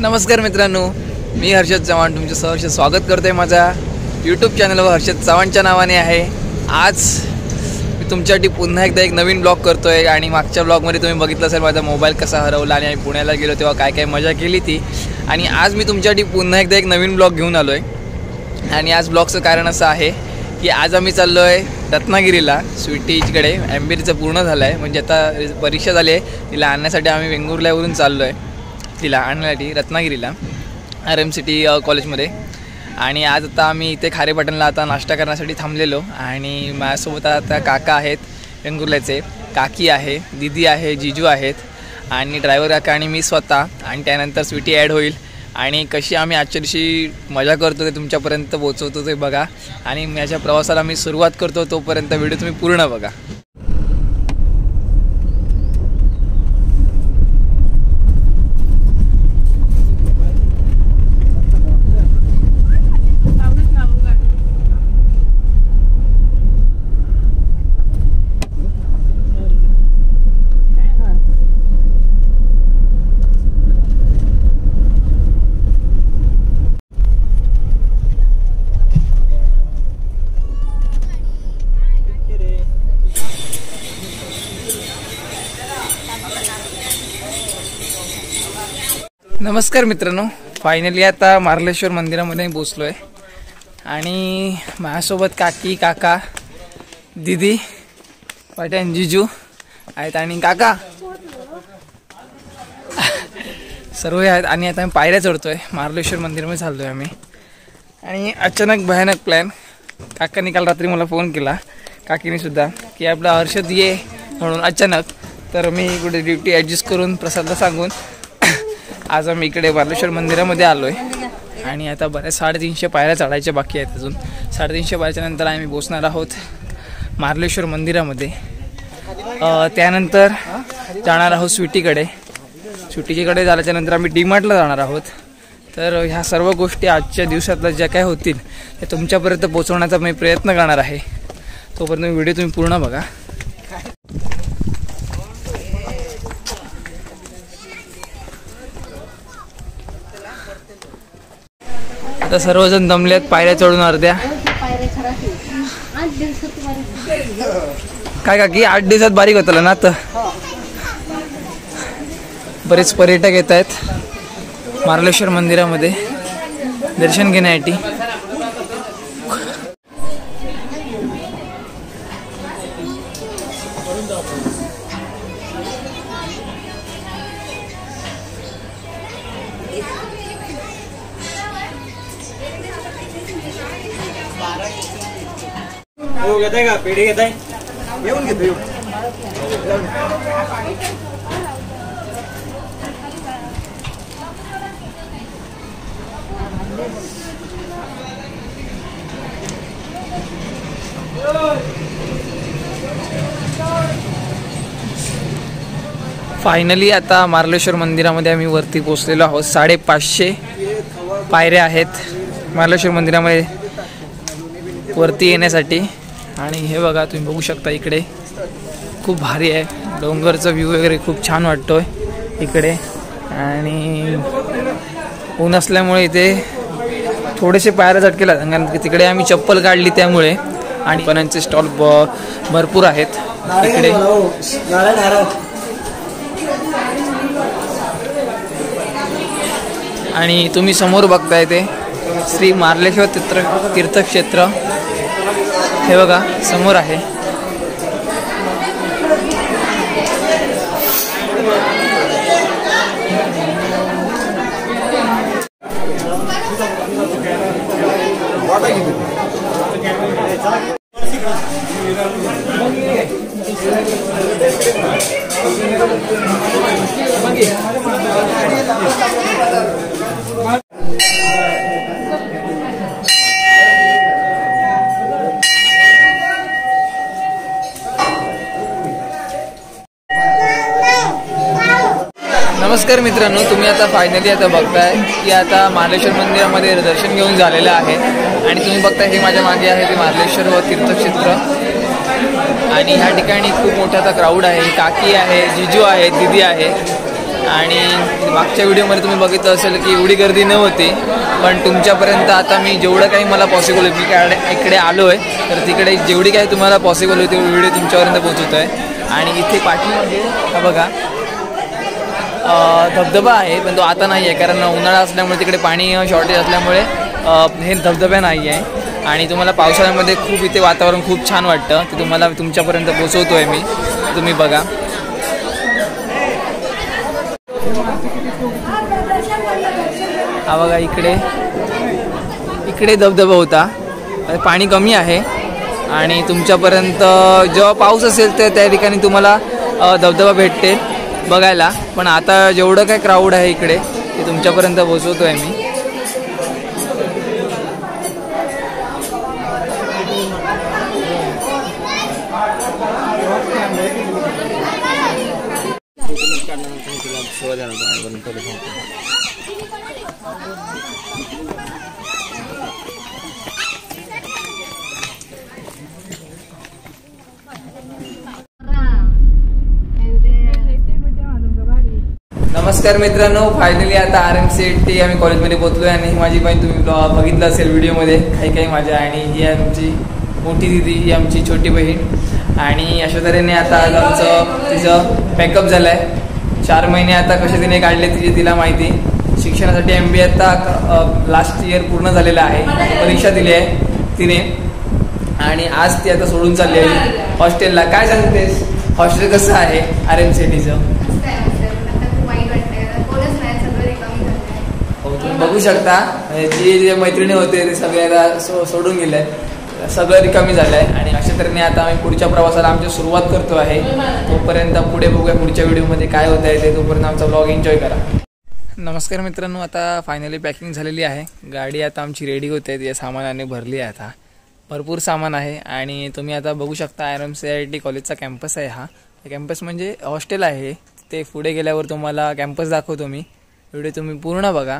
नमस्कार मित्रांनो, मी हर्षद चव्हाण तुमचे सहर्ष स्वागत करते माझ्या यूट्यूब चॅनलवर हर्षद चव्हाणच्या नावाने आहे। आज मी तुमच्यासाठी पुन्हा एकदा एक नवीन ब्लॉग करतो आहे आणि मागच्या ब्लॉगमध्ये तुम्ही बघितलं असेल माझा मोबाईल कसा हरवला आणि आम्ही पुण्याला गेलो तेव्हा काय काय मजा केली ती। आणि आज मी तुमच्यासाठी पुन्हा एकदा एक नवीन ब्लॉग घेऊन आलो आहे। आणि आज ब्लॉगचं कारण असं आहे की आज आम्ही चाललो आहे रत्नागिरीला स्वीटीकडे। एम बी एचं पूर्ण झालं आहे, म्हणजे आता परीक्षा झाली आहे, तिला आणण्यासाठी आम्ही वेंगुर्ल्यावरून चाललो आहे तिला आणण्यासाठी रत्नागिरीला आरएमसीईटी कॉलेजमध्ये। आणि आज आता आम्ही इथे खारेपाटणला आता नाश्ता करण्यासाठी थांबलेलो आणि माझ्यासोबत आता काका आहेत वेंगुर्ल्याचे, काकी आहे, दीदी आहे, जिजू आहेत आणि ड्रायव्हर काका आणि मी स्वतः, आणि त्यानंतर स्वीटी ॲड होईल। आणि कशी आम्ही आजच्या दिवशी मजा करतो ते तुमच्यापर्यंत पोहोचवतो ते बघा। आणि माझ्या प्रवासाला मी सुरुवात करतो, तोपर्यंत व्हिडिओ तुम्ही पूर्ण बघा। नमस्कार मित्रांनो, फायनली आता मार्लेश्वर मंदिरामध्ये पोचलो आहे आणि माझ्यासोबत काकी, काका, दीदी, पाटण जिजू आहेत आणि काका सर्व आहेत। आणि आता आम्ही पायऱ्या चढतो आहे, मार्लेश्वर मंदिरामध्ये चाललो आहे आम्ही। आणि अचानक भयानक प्लॅन, काकांनी काल रात्री मला फोन केला, काकीने सुद्धा, की आपला हर्षद ये म्हणून अचानक। तर मी कुठे ड्युटी ॲडजस्ट करून प्रसादला सांगून आज आम्ही इकडे मार्लेश्वर मंदिरामध्ये आलो आहे। आणि आता बऱ्याच 350 पायऱ्या चढायच्या बाकी आहेत अजून। 350 पायऱ्याच्यानंतर आम्ही पोचणार आहोत मार्लेश्वर मंदिरामध्ये, त्यानंतर जाणार आहोत स्वीटीकडे। स्वीटीकडे झाल्याच्यानंतर आम्ही डीमार्टला जाणार आहोत। तर ह्या सर्व गोष्टी आजच्या दिवसातल्या ज्या काय होतील त्या तुमच्यापर्यंत पोचवण्याचा मी प्रयत्न करणार आहे, तोपर्यंत व्हिडिओ तुम्ही पूर्ण बघा। आता सर्वजण दमलेत पायऱ्या चढून अर्ध्या। काय काकी, 8 दिवसात बारीक होतं ना? तर बरेच पर्यटक येत आहेत मार्लेश्वर मंदिरामध्ये दर्शन घेण्यासाठी। फायनली आता मार्लेश्वर मंदिरामध्ये आम्ही वरती पोहोचलेलो आहोत। 550 पायऱ्या आहेत मार्लेश्वर मंदिरामध्ये वरती येण्यासाठी। आणि हे बघा, तुम्ही बघू शकता इकडे खूप भारी आहे, डोंगरचा व्ह्यू वगैरे खूप छान वाटतोय इकडे। आणि ऊन असल्यामुळे इथे थोडेसे पायऱ्या झटकेला, कारण तिकडे आम्ही चप्पल काढली त्यामुळे। आणि पणांचे स्टॉल भरपूर आहेत इकडे। आणि तुम्ही समोर बघताय ते श्री मार्लेश्वर तीर्थक्षेत्र हे बघा समोर आहे। नमस्कार मित्रांनो, तुम्ही आता फायनली आता बघताय की आता मार्लेश्वर मंदिरामध्ये दर्शन घेऊन झालेलं आहे आणि तुम्ही बघताय हे माझ्या मागे आहे ते मार्लेश्वर व तीर्थक्षेत्र आणि ह्या ठिकाणी खूप मोठा आता क्राऊड आहे। काकी आहे, जिजू आहे, दीदी आहे आणि मागच्या व्हिडिओमध्ये तुम्ही बघितलं असेल की एवढी गर्दी नव्हती, पण तुमच्यापर्यंत आता मी जेवढं काही मला पॉसिबल होईल मी इकडे आलो आहे तर तिकडे जेवढी काही तुम्हाला पॉसिबल होईल तेवढी व्हिडिओ तुमच्यापर्यंत पोहोचवतो आहे। आणि इथे पाठीमध्ये हा बघा धबधबा आहे, पण तो आता नाही आहे कारण उन्हाळा असल्यामुळे तिकडे पाणी शॉर्टेज असल्यामुळे हे धबधबा नाही आहे आणि तुम्हाला पावसाळ्यामध्ये खूप इथे वातावरण खूप छान वाटतं ते तुम्हाला तुमच्यापर्यंत पोहोचवतो आहे मी, तुम्ही बघा। हा बघा इकडे इकडे धबधबा होता, पाणी कमी आहे आणि तुमच्यापर्यंत जेव्हा पाऊस असेल तर त्या ठिकाणी तुम्हाला धबधबा भेटते बघायला, पण आता जेवढं काय क्राऊड आहे इकडे ते तुमच्यापर्यंत पोहोचवतो आहे मी। नमस्कार मित्रांनो, फायनली आता आरएमसीईटी आम्ही कॉलेजमध्ये पोहोचलो आहे आणि माझी बहीण तुम्ही बघितलं असेल व्हिडिओमध्ये काही काही माझ्या आणि ही आमची मोठी दिदी, ही आमची छोटी बहीण आणि अशा तऱ्हेने आता आज आमचं तिचं पॅकअप झालं आहे। 4 महिने आता कसे तिने काढले तिची तिला माहिती, शिक्षणासाठी MBA आता लास्ट इयर पूर्ण झालेलं आहे, परीक्षा दिली आहे तिने आणि आज ती आता सोडून चालली आहे हॉस्टेलला। काय सांगतेस हॉस्टेल कसं आहे आरएमसीईटीचं? बघू शकता जी मैत्रिणी होते ते सगळ्याला सोडून गेले, सगळं रिकामी झालं आहे आणि अशा तऱ्हेने आता आम्ही पुढच्या प्रवासाला आमची सुरुवात करतो आहे। तोपर्यंत पुढे बघूया पुढच्या व्हिडिओमध्ये काय होत आहे ते, तोपर्यंत आमचा ब्लॉग एन्जॉय करा। नमस्कार मित्रांनो, आता फायनली पॅकिंग झालेली आहे, गाडी आता आमची रेडी होते, ती सामानाने भरली आहे, आता भरपूर सामान आहे आणि तुम्ही आता बघू शकता आरएमसीईटी कॉलेजचा कॅम्पस आहे। हा कॅम्पस म्हणजे हॉस्टेल आहे, ते पुढे गेल्यावर तुम्हाला कॅम्पस दाखवतो मी, व्हिडिओ तुम्ही पूर्ण बघा।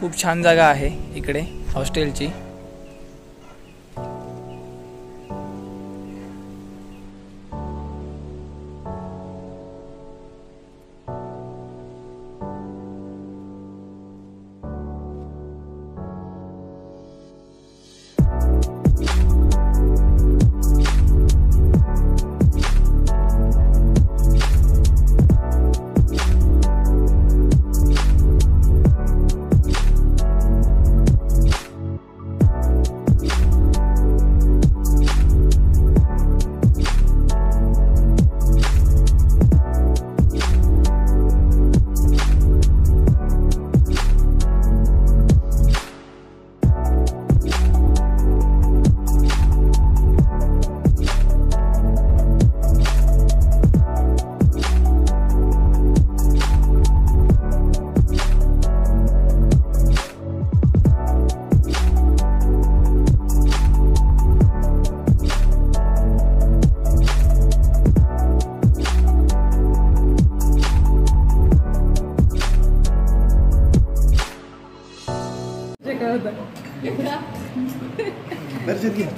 खूप छान जागा आहे इकडे हॉस्टेलची।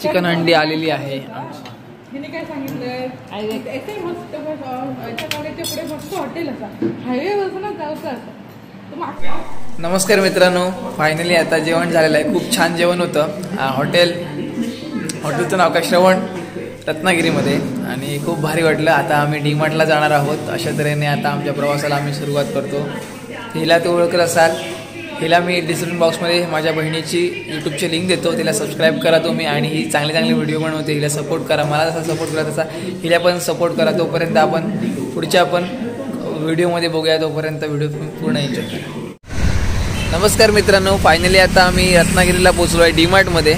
चिकन अंडी आलेली आहे, सांगितलं। नमस्कार मित्रांनो, फायनली आता जेवण झालेलं आहे, खूप छान जेवण होतं। हॉटेलचं नाव का श्रवण रत्नागिरीमध्ये आणि खूप भारी वाटलं। आता आम्ही डीमार्टला जाणार आहोत, अशा तऱ्हेने आता आमच्या प्रवासाला आम्ही सुरुवात करतो। हिला ते ओळखत असाल, हिला मी डिस्क्रिप्शन बॉक्समध्ये माझ्या बहिणीची यूट्यूबची लिंक देतो, तिला सबस्क्राईब करा तुम्ही आणि ही चांगले चांगले व्हिडिओ बनवते, हिला सपोर्ट करा, मला जसा सपोर्ट करा तसा हिला पण सपोर्ट करा। तोपर्यंत आपण पुढच्या आपण व्हिडिओमध्ये बघूया, तोपर्यंत व्हिडिओ पूर्ण एन्जॉय करा। नमस्कार मित्रांनो, फायनली आता आम्ही रत्नागिरीला पोचलो आहे डीमार्टमध्ये,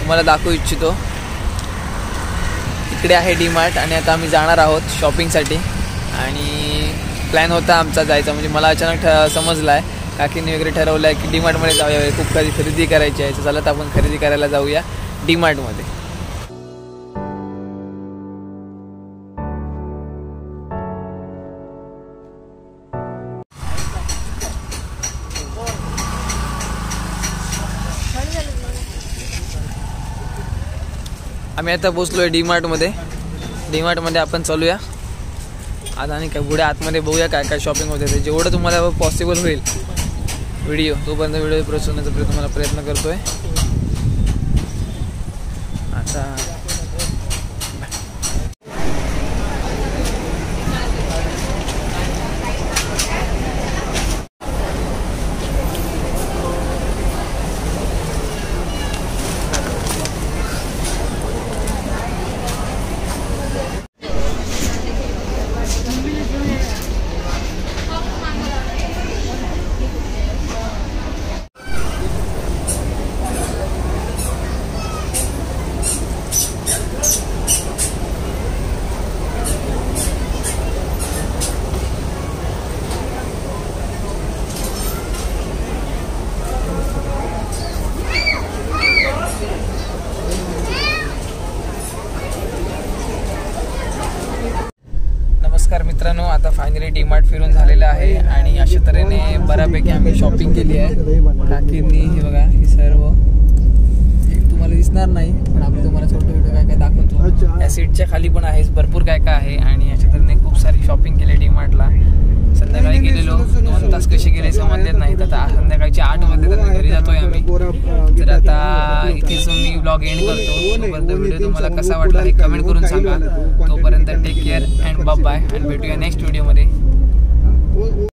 तुम्हाला दाखवू इच्छितो। इकडे आहे डीमार्ट आणि आता आम्ही जाणार आहोत शॉपिंगसाठी आणि प्लॅन होता आमचा जायचा, म्हणजे मला अचानक समजला आहे, काकींनी वगैरे ठरवलं आहे की डीमार्टमध्ये जाऊया, खूप काही खरेदी करायची आहे, चला तर आपण खरेदी करायला जाऊया डीमार्टमध्ये। आम्ही आता पोचलो आहे डीमार्टमध्ये. डीमार्टमध्ये आपण चलूया आज आणि काय पुढे आतमध्ये बघूया काय काय शॉपिंग होते ते. जेवढं तुम्हाला पॉसिबल होईल व्हिडिओ तोपर्यंत व्हिडिओ पोहोचवण्याचा तुम्हाला प्रयत्न करतो आहे. आता मित्रांनो आता फायनली डीमार्ट फिरून झालेला आहे आणि अशा तऱ्हेने बऱ्यापैकी आम्ही शॉपिंग केली आहे. काकींनी हे बघा हे सर्व एक तुम्हाला दिसणार नाही पण आपण तुम्हाला छोटं छोटं काय काय दाखवतो. या सीटच्या खाली पण आहेच भरपूर काय काय आहे आणि अशा तऱ्हेने खूप सारी शॉपिंग केली डीमार्टला. संध्याकाळी गेलेलो 2 तास कसे गेले समजलेत नाही. आता संध्याकाळचे 8 वाजले तर घरी जातोय आम्ही. तर आता इथेच मी ब्लॉग एंड करतो. तोपर्यंत व्हिडिओ तुम्हाला कसा वाटला हे कमेंट करून सांगा. तोपर्यंत take care and bye bye and भेटूया नेक्स्ट व्हिडिओमध्ये.